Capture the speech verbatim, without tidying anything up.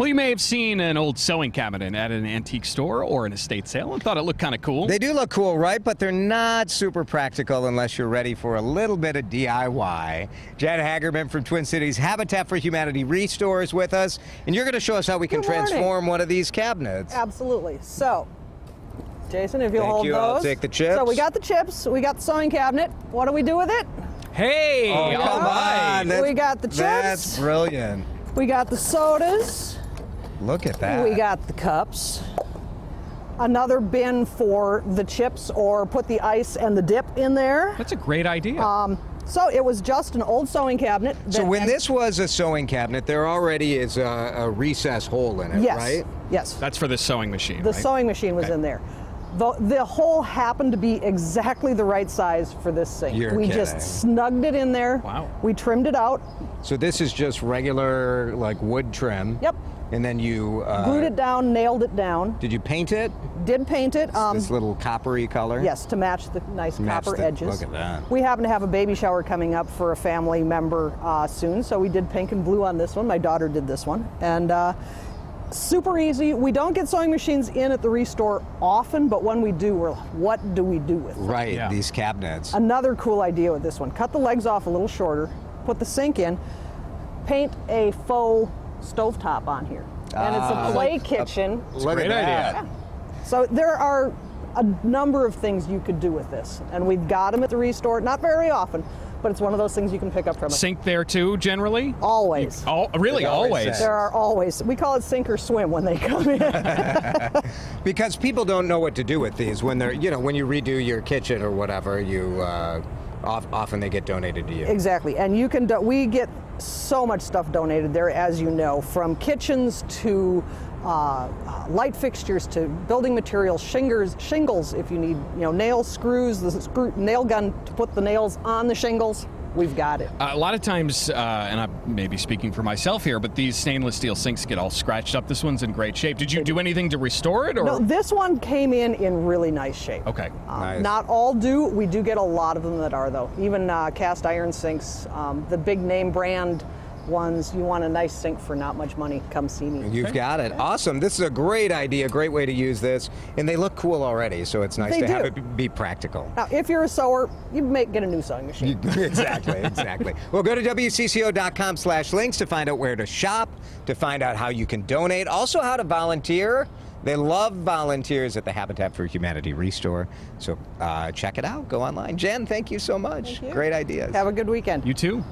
Well, you may have seen an old sewing cabinet at an antique store or an estate sale and thought it looked kind of cool. They do look cool, right? But they're not super practical unless you're ready for a little bit of D I Y. Jan Hagerman from Twin Cities Habitat for Humanity ReStore is with us, and you're going to show us how we can transform one of these cabinets. Absolutely. So, Jason, if you'll hold those. Thank you. I'll take the chips. So we got the chips. We got the sewing cabinet. What do we do with it? Hey! Oh, come on! We got the chips. That's brilliant. We got the sodas. Look at that. We got the cups. Another bin for the chips, or put the ice and the dip in there. That's a great idea. Um, So it was just an old sewing cabinet. So when this was a sewing cabinet, there already is a, a recess hole in it, yes, right? Yes. That's for the sewing machine, The right? sewing machine was okay. in there. The, the hole happened to be exactly the right size for this sink. You're we kidding. just snugged it in there. Wow. We trimmed it out. So this is just regular, like, wood trim. Yep. And then you uh, glued it down, nailed it down. Did you paint it? Did paint it. Um, this little coppery color? Yes, to match the nice match copper the, edges. Look at that. We happen to have a baby shower coming up for a family member uh, soon, so we did pink and blue on this one. My daughter did this one. And uh, super easy. We don't get sewing machines in at the ReStore often, but when we do, we're like, what do we do with them? Right, yeah. These cabinets. Another cool idea with this one. Cut the legs off a little shorter, put the sink in, paint a faux stovetop on here, and it's a play uh, kitchen. A, a, look Great at that. idea. Yeah. So there are a number of things you could do with this, and we've got them at the ReStore. Not very often, but it's one of those things you can pick up from it. Sink there too, generally? Always. You, oh, really, always. always. There are always. We call it sink or swim when they come in. Because people don't know what to do with these when they're, you know, when you redo your kitchen or whatever, you uh, often they get donated to you. Exactly, and you can. Do, we get so much stuff donated there, as you know, from kitchens to uh, light fixtures to building materials, shingles, shingles if you need, you know, nails, screws, the screw, nail gun to put the nails on the shingles. We've got it. Uh, a lot of times, uh, and I may be speaking for myself here, but these stainless steel sinks get all scratched up. This one's in great shape. Did you do anything to restore it? Or? No, this one came in in really nice shape. Okay. Um, nice. Not all do. We do get a lot of them that are, though. Even uh, cast iron sinks, um, the big name brand ones, you want a nice sink for not much money, come see me. You've okay. got it. Awesome. This is a great idea, great way to use this. And they look cool already, so it's nice they to do. have it be practical. Now, if you're a sewer, you may get a new sewing machine. Exactly, exactly. Well, go to W C C O dot com slash links to find out where to shop, to find out how you can donate, also how to volunteer. They love volunteers at the Habitat for Humanity ReStore, so uh, check it out. Go online. Jan, thank you so much. You. Great ideas. Have a good weekend. You too.